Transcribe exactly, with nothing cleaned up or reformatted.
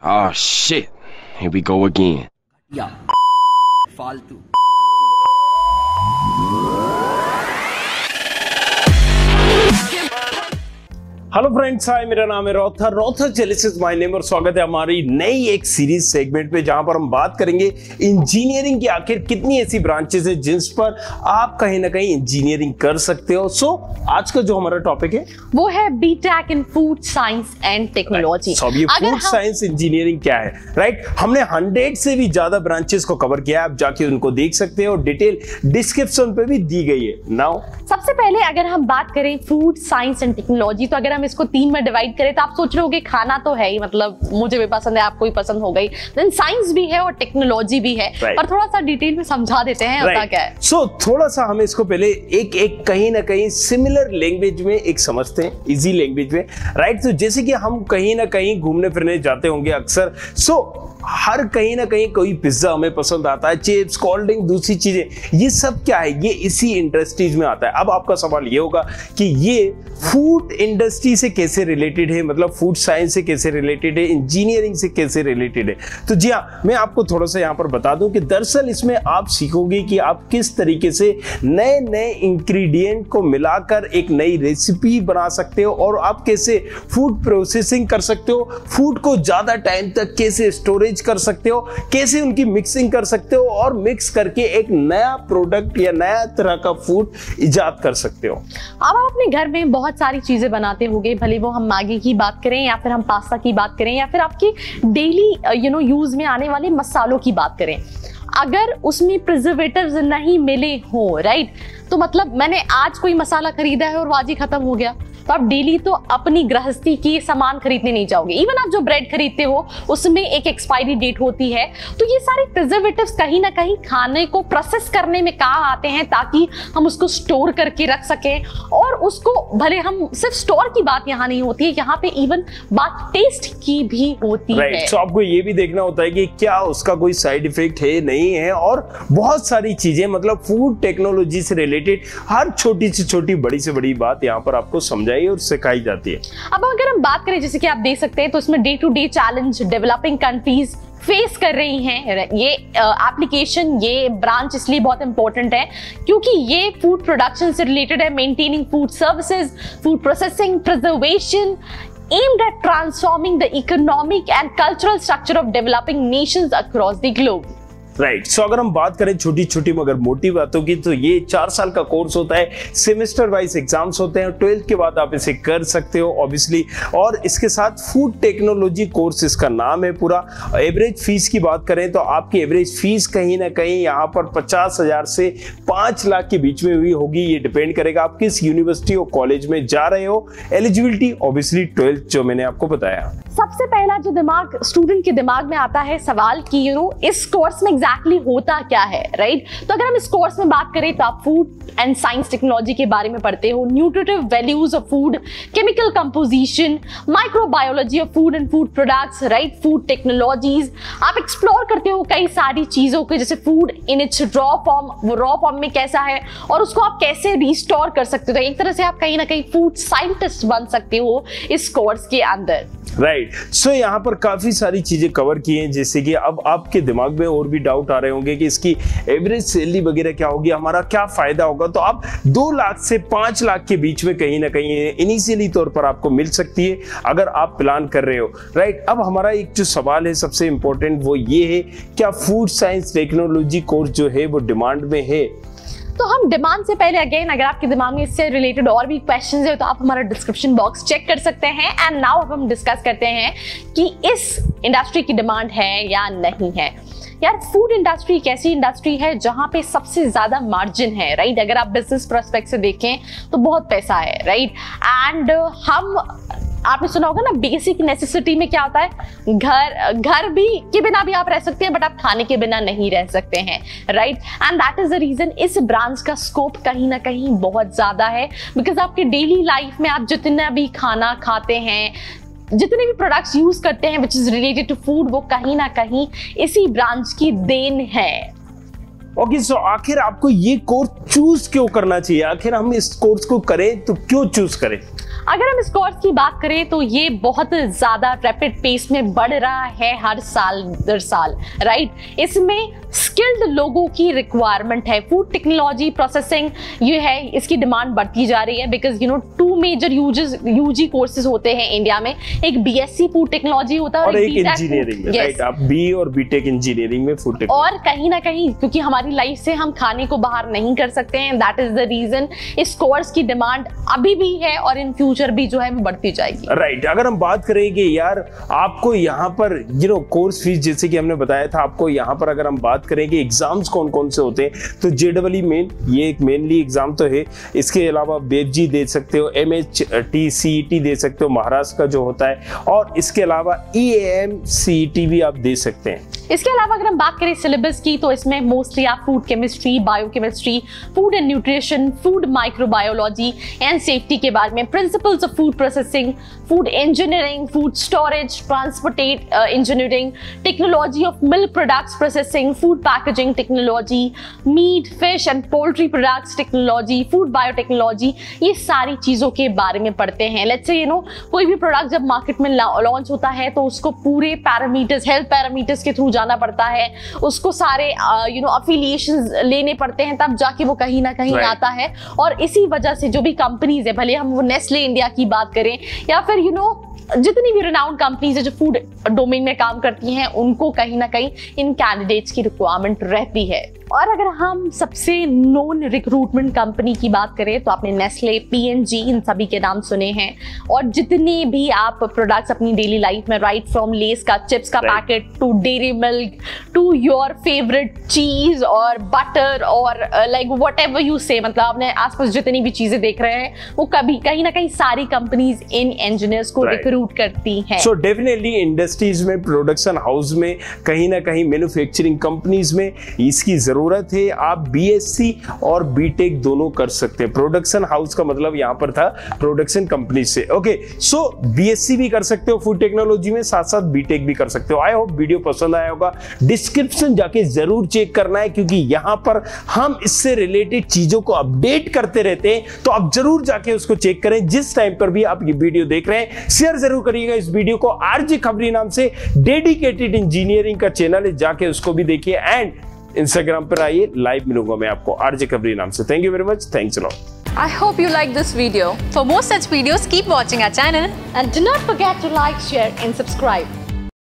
Oh shit, here we go again. Yeah. Faltu. Hello friends, hi, मेरा नाम है रोथर, रोथर challenges my name, और स्वागत है हमारी नई एक सीरीज सेगमेंट पे जहां पर हम बात करेंगे इंजीनियरिंग की आखिर कितनी ऐसी ब्रांचेस हैं जिस पर आप कहीं ना कहीं इंजीनियरिंग कर सकते हो। सो आज का जो हमारा टॉपिक है वो है BTech in food science and technology. Food science engineering क्या है, राइट right? हमने हंड्रेड से भी ज्यादा ब्रांचेस को कवर किया है, आप जाके उनको देख सकते हो, डिटेल डिस्क्रिप्शन पे भी दी गई है। नाउ सबसे पहले अगर हम बात करें फूड साइंस एंड टेक्नोलॉजी, तो अगर हम इसको तीन में डिवाइड करें तो आप सोच रहे होंगे खाना तो है ही, मतलब मुझे भी पसंद है, आपको भी पसंद हो गई, देन साइंस भी है और टेक्नोलॉजी भी है, right. पर थोड़ा सा डिटेल में समझा देते हैं right. होता क्या है। सो so, थोड़ा सा हम इसको पहले एक एक कहीं ना कहीं सिमिलर लैंग्वेज में एक समझते हैं, इजी लैंग्वेज में, राइट। तो जैसे कि हम कहीं ना कहीं घूमने फिरने जाते होंगे अक्सर, सो so, हर कहीं ना कहीं कोई पिज्जा हमें पसंद आता है, चिप्स, कोल्ड ड्रिंक, दूसरी चीजें, ये सब क्या है, ये इसी इंडस्ट्रीज में आता है। अब आपका सवाल ये होगा कि ये फूड इंडस्ट्री से कैसे रिलेटेड है, मतलब फूड साइंस से कैसे रिलेटेड है, इंजीनियरिंग से कैसे रिलेटेड है। तो जी हाँ, मैं आपको थोड़ा सा यहाँ पर बता दूं कि दरअसल इसमें आप सीखोगे कि आप किस तरीके से नए नए इंग्रेडिएंट को मिलाकर एक नई रेसिपी बना सकते हो, और आप कैसे फूड प्रोसेसिंग कर सकते हो, फूड को ज्यादा टाइम तक कैसे स्टोरेज कर सकते हो, कैसे उनकी मिक्सिंग कर सकते हो, और मिक्स करके एक नया प्रोडक्ट या नया तरह का फूड इजाद कर सकते हो। अब आप अपने घर में बहुत सारी चीजें बनाते होंगे, भले वो हम मैगी की बात करें या फिर हम पास्ता की बात करें या फिर आपकी डेली यू नो यूज में आने वाले मसालों की बात करें, अगर उसमें प्रिजर्वेटिव्स नहीं मिले हो, राइट, तो मतलब मैंने आज कोई मसाला खरीदा है और आज ही खत्म हो गया, तो आप डेली तो अपनी गृहस्थी की सामान खरीदने नहीं जाओगे। इवन आप जो ब्रेड खरीदते हो उसमें एक एक्सपायरी डेट होती है, तो ये सारे प्रिजर्वेटिव्स कहीं ना कहीं खाने को प्रोसेस करने में काम आते हैं, ताकि हम उसको स्टोर करके रख सकें। और उसको भले हम सिर्फ स्टोर की बात यहाँ नहीं होती है, यहाँ पे इवन बात टेस्ट की भी होती right. है। तो so, आपको ये भी देखना होता है कि क्या उसका कोई साइड इफेक्ट है नहीं है, और बहुत सारी चीजें, मतलब फूड टेक्नोलॉजी से रिलेटेड हर छोटी से छोटी बड़ी से बड़ी बात यहाँ पर आपको समझाई और सिखाई जाती है। अब अगर हम बात करें, जैसे कि आप देख सकते हैं, तो इसमें day to day challenge developing countries face कर रही हैं। ये एप्लीकेशन, ये ब्रांच इसलिए बहुत इंपॉर्टेंट है क्योंकि ये फूड प्रोडक्शन से रिलेटेड है, maintaining food services, food processing, preservation, aimed at transforming the economic and cultural structure of developing nations across the globe. Right right. So so, अगर हम बात करें छोटी छोटी मगर मोटी बातों की, तो ये चार साल का कोर्स होता है, सेमेस्टर वाइज एग्जाम्स होते हैं, ट्वेल्थ के बाद आप इसे कर सकते हो ऑब्वियसली, और इसके साथ फूड टेक्नोलॉजी कोर्स इसका नाम है पूरा। एवरेज फीस की बात करें तो आपकी एवरेज फीस कहीं ना कहीं यहाँ पर पचास हजार से पाँच लाख के बीच में हुई होगी। ये डिपेंड करेगा आप किस यूनिवर्सिटी और कॉलेज में जा रहे हो, एलिजिबिलिटी ऑब्वियसली ट्वेल्थ जो मैंने आपको बताया। सबसे पहला जो दिमाग स्टूडेंट के दिमाग में आता है सवाल कि यू नो इस कोर्स में एग्जैक्टली होता क्या है, राइट right? तो अगर हम इस कोर्स में बात करें तो आप फूड एंड साइंस टेक्नोलॉजी के बारे में पढ़ते हो, nutritive values of food, chemical composition, microbiology of food and food products, right, food technologies, आप एक्सप्लोर करते हो कई सारी चीजों के, जैसे food in its raw form, raw form में कैसा है और उसको आप कैसे रिस्टोर कर सकते हो। तो एक तरह से आप कहीं ना कहीं फूड साइंटिस्ट बन सकते हो इस कोर्स के अंदर, राइट right. सो so, यहाँ पर काफ़ी सारी चीज़ें कवर की हैं, जैसे कि अब आपके दिमाग में और भी डाउट आ रहे होंगे कि इसकी एवरेज सैलरी वगैरह क्या होगी, हमारा क्या फ़ायदा होगा। तो आप दो लाख से पाँच लाख के बीच में कहीं ना कहीं इनिशियली तौर पर आपको मिल सकती है अगर आप प्लान कर रहे हो, राइट right. अब हमारा एक जो सवाल है सबसे इम्पोर्टेंट वो ये है, क्या फूड साइंस टेक्नोलॉजी कोर्स जो है वो डिमांड में है? तो हम डिमांड से पहले अगेन, अगर आपके दिमाग में इससे रिलेटेड और भी क्वेश्चंस है तो आप हमारा डिस्क्रिप्शन बॉक्स चेक कर सकते हैं। एंड नाउ अब हम डिस्कस करते हैं कि इस इंडस्ट्री की डिमांड है या नहीं है। यार, फूड इंडस्ट्री एक ऐसी इंडस्ट्री है जहां पे सबसे ज्यादा मार्जिन है, राइट। अगर आप बिजनेस प्रोस्पेक्ट से देखें तो बहुत पैसा है, राइट। एंड हम, आपने सुना होगा ना, बेसिक नेसेसिटी में क्या होता है, घर घर भी के बिना भी आप रह सकते हैं, बट आप खाने के बिना नहीं रह सकते हैं, right. And that is the reason इस ब्रांच का स्कोप कहीं ना कहीं बहुत ज्यादा है, बिकॉज आपके डेली लाइफ में आप जितना भी खाना खाते हैं, जितने भी प्रोडक्ट्स यूज करते हैं which is related to food, वो कहीं ना कहीं इसी ब्रांच की देन है। ओके okay, सो so, आखिर आपको ये कोर्स चूज क्यों करना चाहिए, आखिर हम इस कोर्स को करें तो क्यों चूज करें? अगर हम स्कोर्स की बात करें तो ये बहुत ज्यादा रैपिड पेस में बढ़ रहा है हर साल दर साल, राइट। इसमें स्किल्ड लोगों की रिक्वायरमेंट है, फूड टेक्नोलॉजी, प्रोसेसिंग, ये है, इसकी डिमांड बढ़ती जा रही है। Because you know two major uses UG courses होते हैं इंडिया में, एक बीएससी फूड टेक्नोलॉजी होता है और, और एक इंजीनियरिंग, राइट। आप बी और बीटेक इंजीनियरिंग में फूड टेक्नोलॉजी, और कहीं ना कहीं क्योंकि हमारी लाइफ से हम खाने को बाहर नहीं कर सकते हैं, दैट इज द रीजन इस कोर्स की डिमांड अभी भी है और इन फ्यूचर भी जो है बढ़ती जाएगी, राइट। अगर हम बात करें कि यार आपको यहाँ पर यू नो कोर्स फीस, जैसे कि हमने बताया था आपको यहाँ पर, अगर हम बात करें कि एग्जाम्स कौन कौन से होते हैं तो जेडब्ल्यूई मेन ये एक मेनली एग्जाम तो है, इसके अलावा बेबजी दे सकते हो, एमएचटी सीईटी दे सकते हो, महाराष्ट्र का जो होता है, और इसके अलावा ईएएम सीईटी भी आप दे सकते हैं। इसके अलावा अगर हम बात करें सिलेबस की तो इसमें मोस्टली आप food chemistry, biochemistry, food and nutrition, food microbiology and safety के बारे में, principles of food processing, food engineering, food storage, transported engineering, technology of milk products processing, food packaging technology, meat fish and poultry products technology, food biotechnology, ये सारी चीज़ों के बारे में पढ़ते हैं। लेट्स से यू नो कोई भी प्रोडक्ट जब मार्केट में लॉन्च होता है तो उसको पूरे पैरामीटर्स, हेल्थ पैरामीटर्स के थ्रू जाना पड़ता है, उसको सारे यू नो अफिलिएशंस लेने पड़ते हैं, तब जाके वो कहीं ना कहीं right. आता है। और इसी वजह से जो भी कंपनीज है, भले हम वो नेस्ले इंडिया की बात करें या फिर यू you नो know, जितनी भी रिनाउंड कंपनीज है जो फूड डोमेन में काम करती हैं, उनको कहीं ना कहीं इन कैंडिडेट्स की रिक्वायरमेंट रहती है। और अगर हम सबसे नॉन रिक्रूटमेंट कंपनी की बात करें तो आपने नेस्ले, पी एंड जी, इन सभी के नाम सुने हैं, और जितने भी आप प्रोडक्ट्स अपनी डेली लाइफ में, राइट फ्रॉम लेस का चिप्स का packet to dairy milk to your favourite cheese और बटर और लाइक वट एवर यू से, मतलब आपने आसपास जितनी भी चीज़ें देख रहे हैं वो कभी कहीं ना कहीं सारी कंपनीज इन इंजीनियर्स को रिक्रूट करती हैं। सो डेफिनेटली इंडस्ट्रीज में, प्रोडक्शन हाउस में, कहीं ना कहीं मैन्युफैक्चरिंग कंपनीज में इसकी जरूरत है। आप बीएससी और बीटेक दोनों कर सकते हैं। प्रोडक्शन हाउस का मतलब यहाँ पर था प्रोडक्शन कंपनी से। ओके, सो बीएससी भी कर सकते हो फूड टेक्नोलॉजी में, साथ साथ बीटेक भी कर सकते हो। आई होप वीडियो पसंद आया होगा। डिस्क्रिप्शन जाके जरूर चेक करना है क्योंकि यहाँ पर हम इससे रिलेटेड चीजों को अपडेट करते रहते हैं, तो आप जरूर जाके उसको चेक करें। जिस टाइम पर भी आप ये वीडियो देख रहे हैं, शेयर जरूर करिएगा इस वीडियो को। आरजे खबरी नाम से डेडिकेटेड इंजीनियरिंग का चैनल है, जाके उसको भी देखिए। एंड इंस्टाग्राम पर आइए, लाइव मिलूंगा मैं आपको आरजे खबरी नाम से। Thank you very much, thanks a lot. I hope you like this video. For more such videos keep watching our channel and do not forget to like, share and subscribe.